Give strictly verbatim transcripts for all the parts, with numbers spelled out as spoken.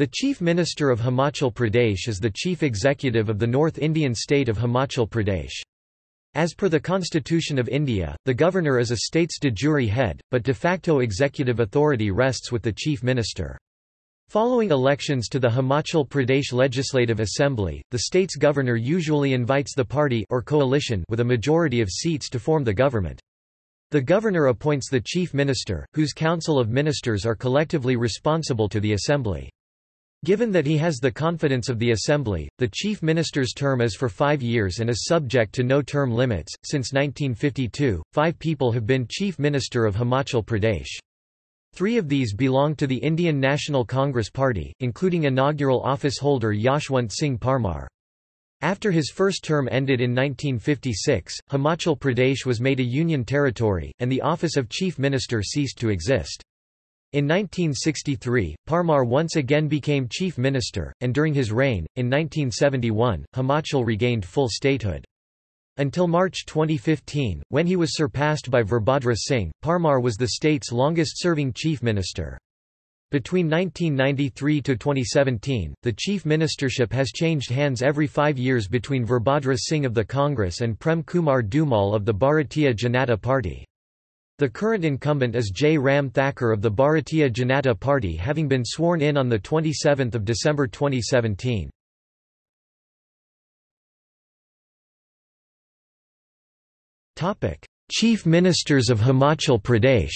The Chief Minister of Himachal Pradesh is the Chief Executive of the North Indian state of Himachal Pradesh. As per the Constitution of India, the Governor is a state's de jure head, but de facto executive authority rests with the Chief Minister. Following elections to the Himachal Pradesh Legislative Assembly, the state's Governor usually invites the party or coalition with a majority of seats to form the government. The Governor appoints the Chief Minister, whose Council of Ministers are collectively responsible to the Assembly. Given that he has the confidence of the Assembly, the Chief Minister's term is for five years and is subject to no term limits. Since nineteen fifty-two, five people have been Chief Minister of Himachal Pradesh. Three of these belong to the Indian National Congress Party, including inaugural office holder Yashwant Singh Parmar. After his first term ended in nineteen fifty-six, Himachal Pradesh was made a union territory, and the office of Chief Minister ceased to exist. In nineteen sixty-three, Parmar once again became Chief Minister, and during his reign, in nineteen seventy-one, Himachal regained full statehood. Until March twenty fifteen, when he was surpassed by Virbhadra Singh, Parmar was the state's longest-serving Chief Minister. Between nineteen ninety-three to twenty seventeen, the Chief Ministership has changed hands every five years between Virbhadra Singh of the Congress and Prem Kumar Dumal of the Bharatiya Janata Party. The current incumbent is J. Ram Thakur of the Bharatiya Janata Party, having been sworn in on the twenty-seventh of December twenty seventeen. Topic: Chief Ministers of Himachal Pradesh.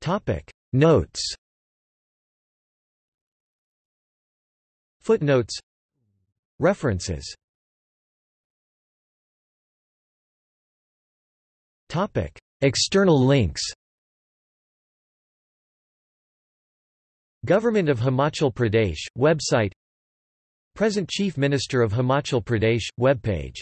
Topic: Notes. Footnotes. References. Topic: External links. Government of Himachal Pradesh website. Present Chief Minister of Himachal Pradesh webpage.